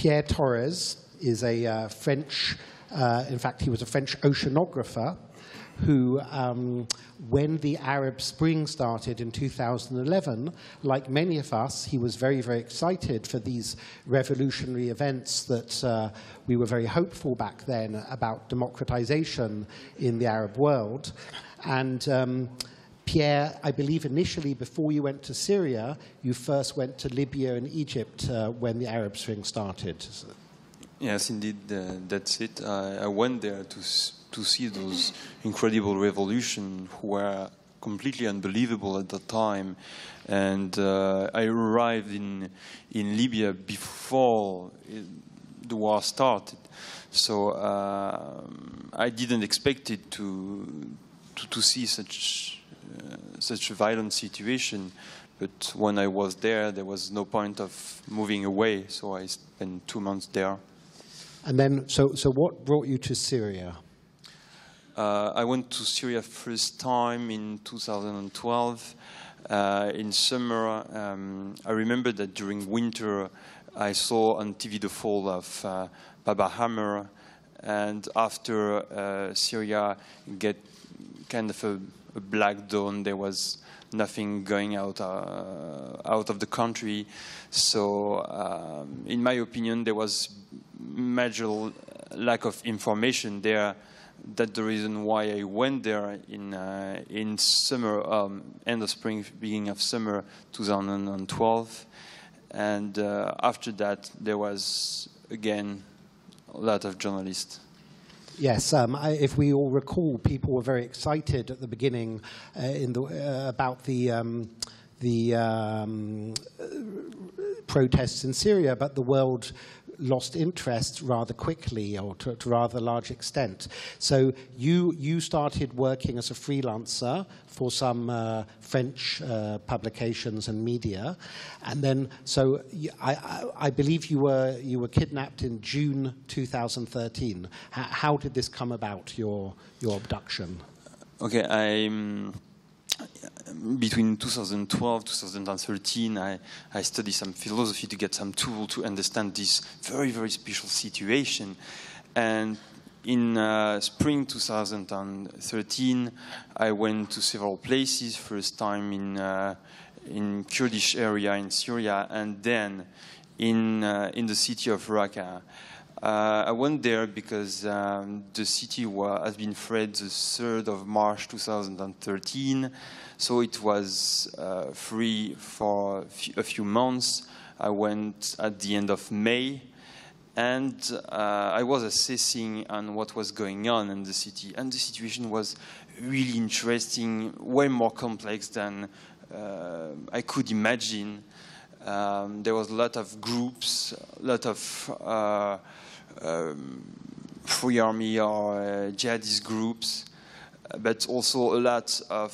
Pierre Torres is a French, in fact, he was a French oceanographer who, when the Arab Spring started in 2011, like many of us, he was very, very excited for these revolutionary events that we were very hopeful back then about democratization in the Arab world. And Pierre, I believe initially, before you went to Syria, you first went to Libya and Egypt when the Arab Spring started. Yes, indeed, that's it. I went there to see those incredible revolutions who were completely unbelievable at the time. And I arrived in Libya before the war started. So I didn't expect it to see such a violent situation. But when I was there was no point of moving away. So I spent 2 months there. And then, so what brought you to Syria? I went to Syria first time in 2012. In summer, I remember that during winter, I saw on TV the fall of Baba Amr, and after Syria get kind of a black dawn, there was nothing going out of the country. So, in my opinion, there was major lack of information there. That's the reason why I went there in summer, end of spring, beginning of summer 2012. And after that, there was, again, a lot of journalists. Yes, if we all recall, people were very excited at the beginning about the protests in Syria, but the world lost interest rather quickly, or to rather large extent. So you started working as a freelancer for some French publications and media, and then so I believe you were kidnapped in June 2013. How did this come about, your abduction? Okay, between 2012 2013, I studied some philosophy to get some tool to understand this very, very special situation. And in spring 2013, I went to several places, first time in Kurdish area in Syria, and then in the city of Raqqa. I went there because the city has been freed the 3rd of March 2013, so it was free for a few months. I went at the end of May, and I was assessing on what was going on in the city, and the situation was really interesting, way more complex than I could imagine. There was a lot of groups, a lot of Free Army or jihadist groups, but also a lot of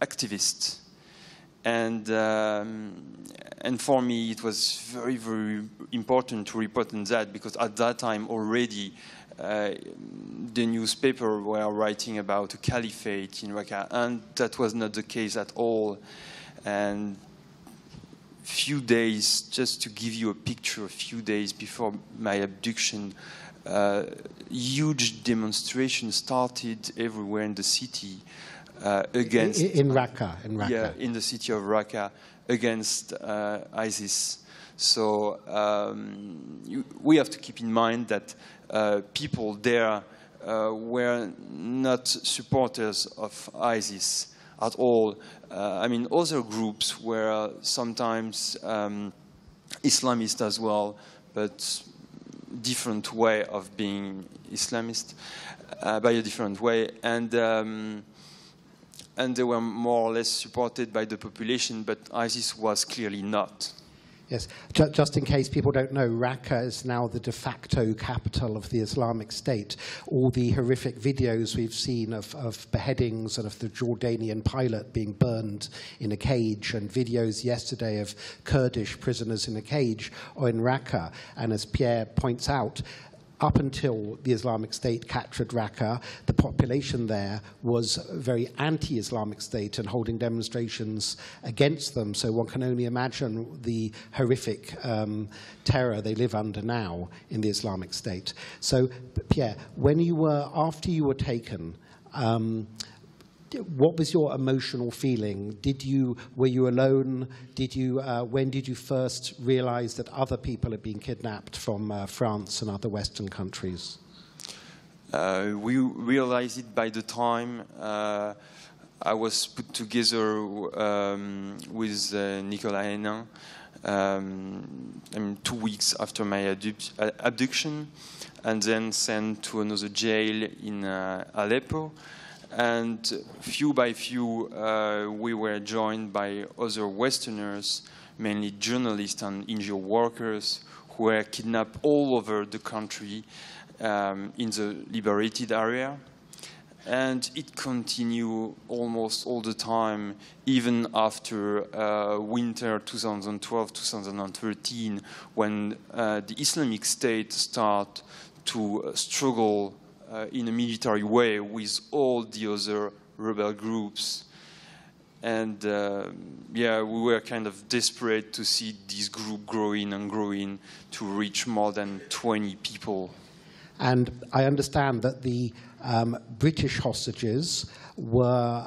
activists. And for me, it was very, very important to report on that, because at that time already the newspaper were writing about a caliphate in Raqqa, and that was not the case at all. And few days, just to give you a picture, a few days before my abduction, huge demonstrations started everywhere in the city against... In Raqqa. Yeah, in the city of Raqqa, against ISIS. So we have to keep in mind that people there were not supporters of ISIS at all. I mean, other groups were sometimes Islamist as well, but different way of being Islamist, by a different way. And they were more or less supported by the population, but ISIS was clearly not. Yes, just in case people don't know, Raqqa is now the de facto capital of the Islamic State. All the horrific videos we've seen of beheadings and of the Jordanian pilot being burned in a cage, and videos yesterday of Kurdish prisoners in a cage, are in Raqqa. And as Pierre points out, up until the Islamic State captured Raqqa, the population there was very anti-Islamic State and holding demonstrations against them. So one can only imagine the horrific terror they live under now in the Islamic State. So, Pierre, when you were, after you were taken, what was your emotional feeling? Were you alone? When did you first realize that other people had been kidnapped from France and other Western countries? We realized it by the time I was put together with Nicolas Hennin, I mean, 2 weeks after my abduction, and then sent to another jail in Aleppo. And few by few, we were joined by other Westerners, mainly journalists and NGO workers, who were kidnapped all over the country in the liberated area. And it continued almost all the time, even after winter 2012-2013, when the Islamic State started to struggle in a military way with all the other rebel groups. And yeah, we were kind of desperate to see this group growing and growing to reach more than 20 people. And I understand that the British hostages were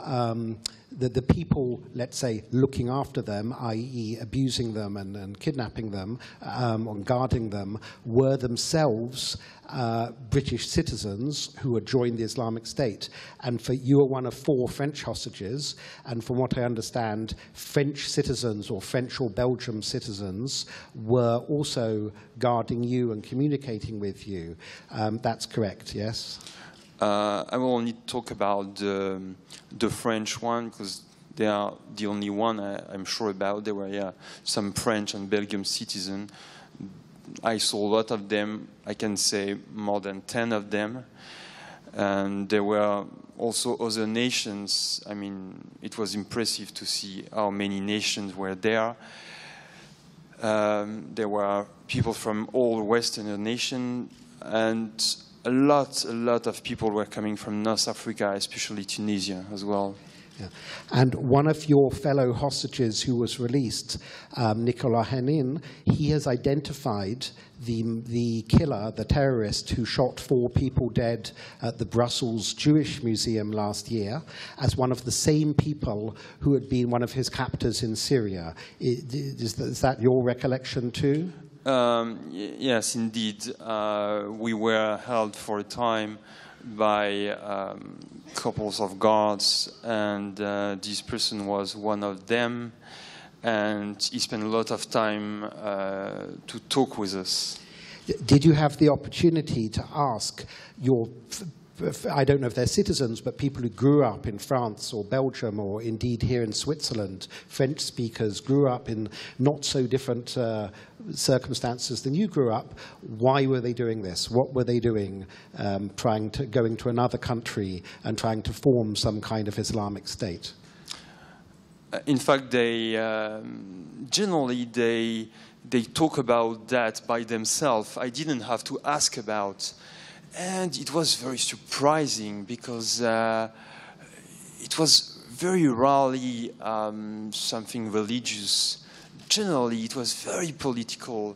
the people, let's say, looking after them, i.e. abusing them and kidnapping them and guarding them, were themselves British citizens who had joined the Islamic State. And you were one of 4 French hostages, and from what I understand, French citizens or French or Belgian citizens were also guarding you and communicating with you. That's correct, yes? I will only talk about the French one, because they are the only one I'm sure about. There were, yeah, some French and Belgian citizens. I saw a lot of them. I can say more than 10 of them. And there were also other nations. I mean, it was impressive to see how many nations were there. There were people from all Western nations, and a lot of people were coming from North Africa, especially Tunisia as well. Yeah. And one of your fellow hostages who was released, Nicolas Hennin, he has identified the killer, the terrorist who shot 4 people dead at the Brussels Jewish Museum last year, as one of the same people who had been one of his captors in Syria. Is that your recollection too? Yes, indeed. We were held for a time by couples of guards, and this person was one of them, and he spent a lot of time to talk with us. Did you have the opportunity to ask your, I don't know if they're citizens, but people who grew up in France or Belgium or indeed here in Switzerland, French speakers, grew up in not so different circumstances than you grew up, why were they doing this? What were they doing, going to another country and trying to form some kind of Islamic State? In fact, they generally they talk about that by themselves. I didn't have to ask about. And it was very surprising, because it was very rarely something religious. Generally, it was very political.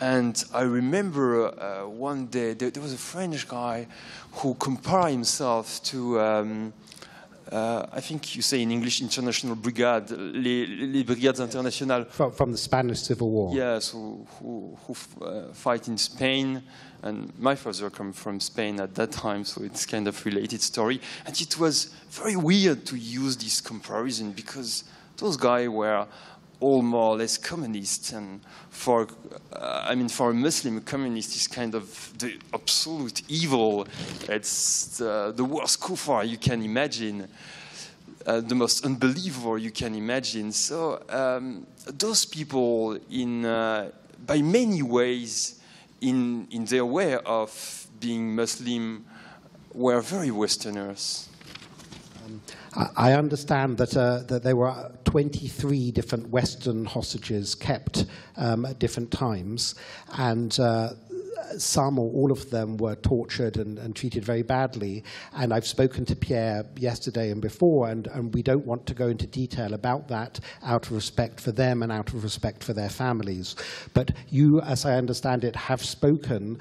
And I remember one day, there was a French guy who compared himself to, I think you say in English, international brigade, les brigades internationales. From the Spanish Civil War. Yes, who fight in Spain. And my father came from Spain at that time, so it's kind of related story. And it was very weird to use this comparison, because those guys were all more or less communists. And for a Muslim, a communist is kind of the absolute evil. It's the worst kufar you can imagine, the most unbelievable you can imagine. So those people, in by many ways, in their way of being Muslim, were very Westerners. I understand that there were 23 different Western hostages kept at different times, and some or all of them were tortured and treated very badly. And I've spoken to Pierre yesterday and before, and we don't want to go into detail about that out of respect for them and out of respect for their families. But you, as I understand it, have spoken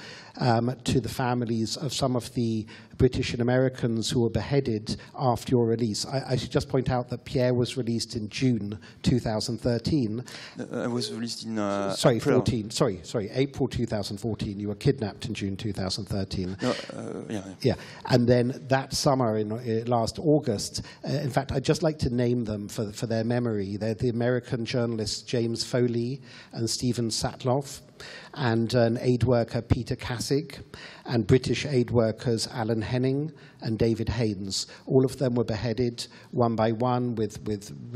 to the families of some of the British and Americans who were beheaded after your release. I should just point out that Pierre was released in June 2013. I was released in sorry, April. 14. Sorry, April 2014. You were kidnapped in June 2013. No, yeah. And then that summer, in last August, in fact, I'd just like to name them for their memory. They're the American journalists James Foley and Stephen Satloff, and an aid worker, Peter Kassig, and British aid workers, Alan Henning and David Haynes. All of them were beheaded one by one with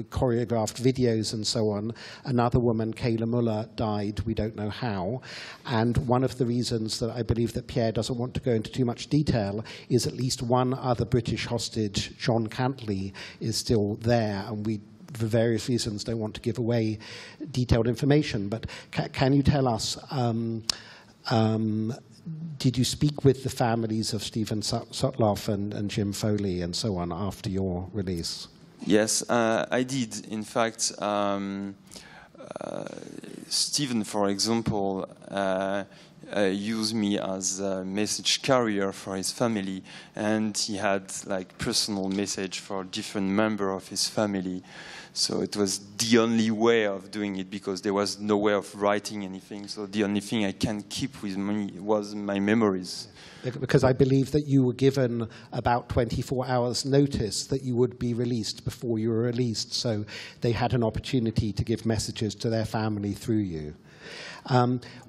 choreographed videos and so on. Another woman, Kayla Muller, died, we don't know how. And one of the reasons that I believe that Pierre doesn't want to go into too much detail is at least one other British hostage, John Cantley, is still there, and we, for various reasons, don't want to give away detailed information. But can you tell us, did you speak with the families of Stephen Sotloff and Jim Foley and so on after your release? Yes, I did. In fact, Stephen, for example, used me as a message carrier for his family, and he had like personal message for different member of his family. So it was the only way of doing it because there was no way of writing anything. So the only thing I can keep with me was my memories. Because I believe that you were given about 24 hours notice that you would be released before you were released. So they had an opportunity to give messages to their family through you.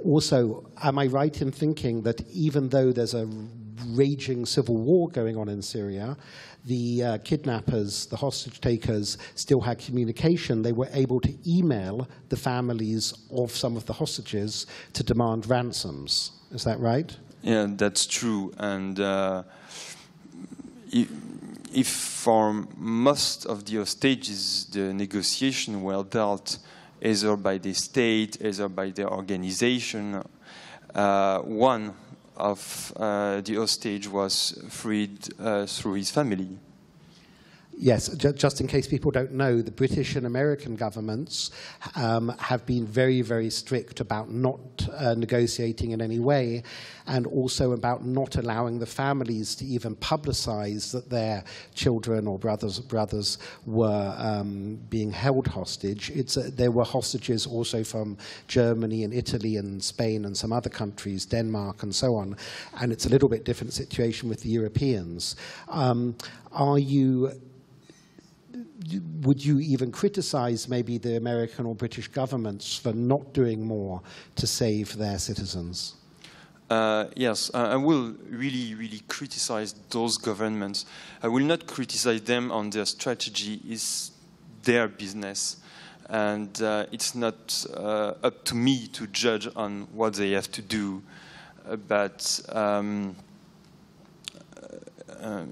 Also, am I right in thinking that even though there's a raging civil war going on in Syria, the kidnappers, the hostage takers, still had communication? They were able to email the families of some of the hostages to demand ransoms. Is that right? Yeah, that's true. And if for most of the hostages, the negotiation were dealt either by the state, either by the organization, one of the hostage was freed through his family. Yes, just in case people don't know, the British and American governments have been very, very strict about not negotiating in any way, and also about not allowing the families to even publicize that their children or brothers were being held hostage. There were hostages also from Germany and Italy and Spain and some other countries, Denmark and so on, and it's a little bit different situation with the Europeans. Would you even criticize maybe the American or British governments for not doing more to save their citizens? Yes, I will really, really criticize those governments. I will not criticize them on their strategy. It's their business. And it's not up to me to judge on what they have to do. But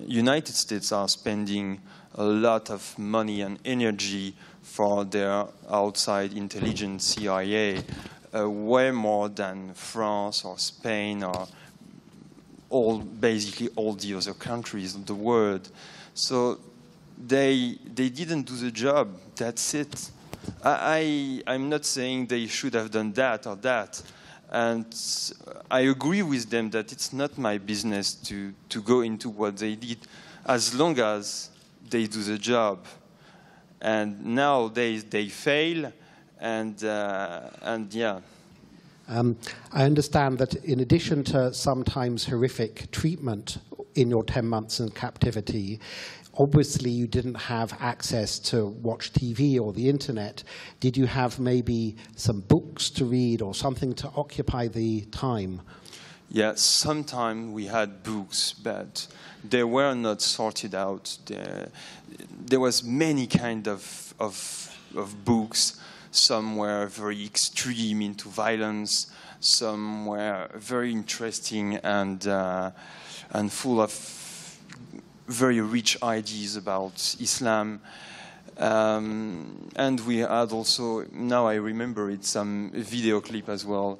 United States are spending a lot of money and energy for their outside intelligence, CIA, way more than France or Spain or basically all the other countries of the world. So they didn't do the job. That's it. I'm not saying they should have done that or that. And I agree with them that it's not my business to go into what they did, as long as they do the job. And nowadays they fail, and yeah. I understand that in addition to sometimes horrific treatment in your 10 months in captivity, obviously you didn't have access to watch TV or the internet. Did you have maybe some books to read or something to occupy the time? Yeah, sometimes we had books, but they were not sorted out. There was many kind of books. Some were very extreme into violence. Some were very interesting and full of very rich ideas about Islam. And we had also, now I remember it, some video clip as well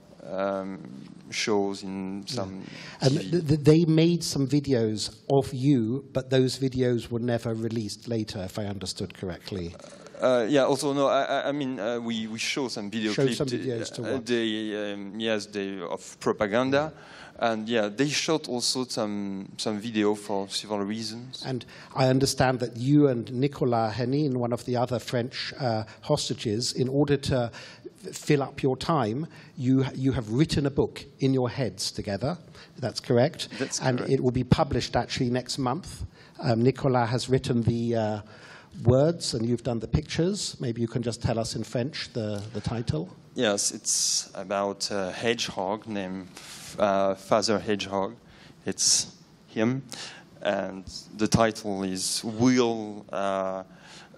shows in some... Yeah. And they made some videos of you, but those videos were never released later, if I understood correctly. Yeah, also, no, I mean, we show some video clips. Some videos to watch. Yes, of propaganda. Yeah. And yeah, they shot also some video for several reasons. And I understand that you and Nicolas Hennin, one of the other French hostages, in order to fill up your time, you have written a book in your heads together. That's correct. That's correct. And it will be published actually next month. Nicolas has written the... words, and you've done the pictures. Maybe you can just tell us in French the title. Yes, it's about a hedgehog named Father Hedgehog. It's him. And the title is, Will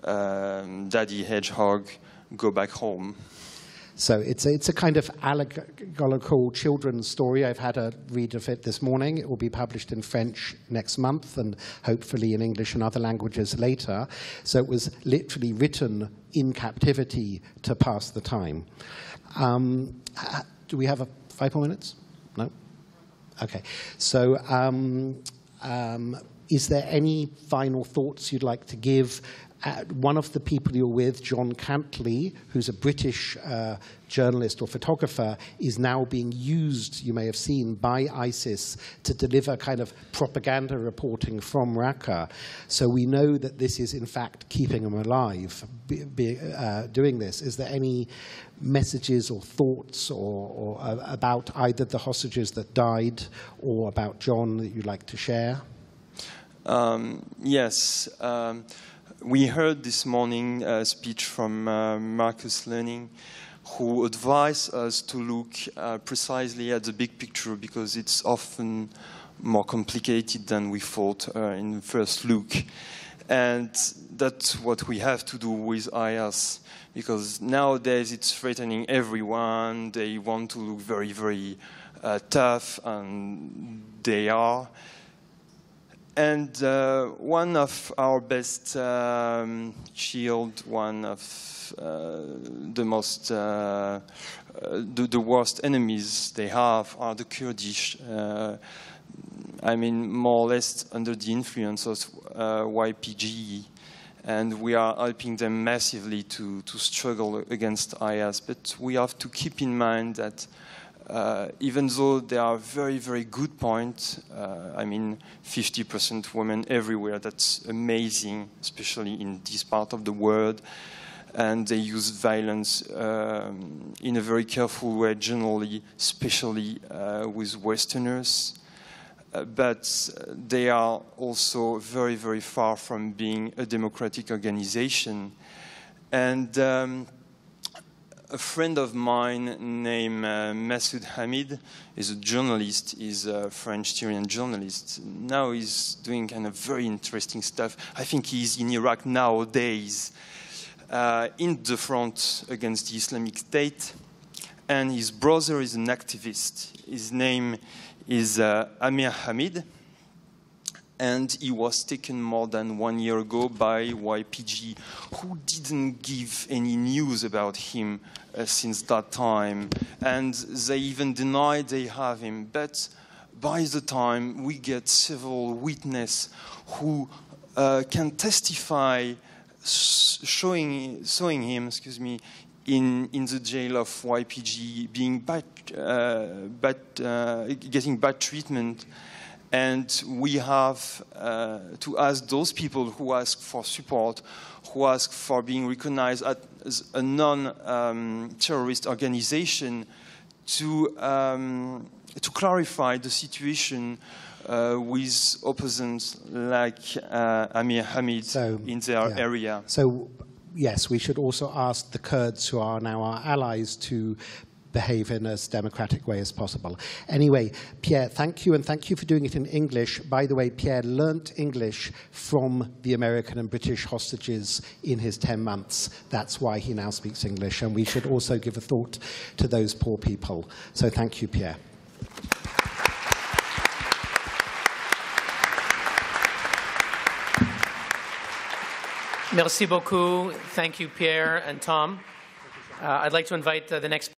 Daddy Hedgehog Go Back Home? So it's a kind of allegorical children's story. I've had a read of it this morning. It will be published in French next month and hopefully in English and other languages later. So it was literally written in captivity to pass the time. Do we have 5 more minutes? No? Okay. So is there any final thoughts you'd like to give? One of the people you're with, John Cantley, who's a British journalist or photographer, is now being used, you may have seen, by ISIS to deliver kind of propaganda reporting from Raqqa. So we know that this is, in fact, keeping them alive, doing this. Is there any messages or thoughts or about either the hostages that died or about John that you'd like to share? Yes. We heard this morning a speech from Marcus Learning, who advised us to look precisely at the big picture, because it's often more complicated than we thought in the first look. And that's what we have to do with IS, because nowadays it's threatening everyone. They want to look very, very tough, and they are. And one of our best shield, one of the most, the worst enemies they have are the Kurdish. I mean, more or less under the influence of YPG. And we are helping them massively to struggle against IS. But we have to keep in mind that even though there are very, very good points, I mean, 50% women everywhere, that's amazing, especially in this part of the world. And they use violence in a very careful way, generally, especially with Westerners. But they are also very, very far from being a democratic organization. And... a friend of mine named Masoud Hamid is a journalist, he's a French-Syrian journalist. Now he's doing kind of very interesting stuff. I think he's in Iraq nowadays, in the front against the Islamic State. And his brother is an activist. His name is Amir Hamid. And he was taken more than 1 year ago by YPG, who didn't give any news about him since that time. And they even denied they have him. But by the time we get several witnesses who can testify, showing him, excuse me, in the jail of YPG, being getting bad treatment. And we have to ask those people who ask for support, who ask for being recognized as a non-terrorist organization, to clarify the situation with opponents like Amir Hamid in their area. So, yes, we should also ask the Kurds, who are now our allies, to behave in as democratic way as possible. Anyway, Pierre, thank you, and thank you for doing it in English. By the way, Pierre learnt English from the American and British hostages in his 10 months. That's why he now speaks English, and we should also give a thought to those poor people. So thank you, Pierre. Merci beaucoup. Thank you, Pierre and Tom. I'd like to invite the next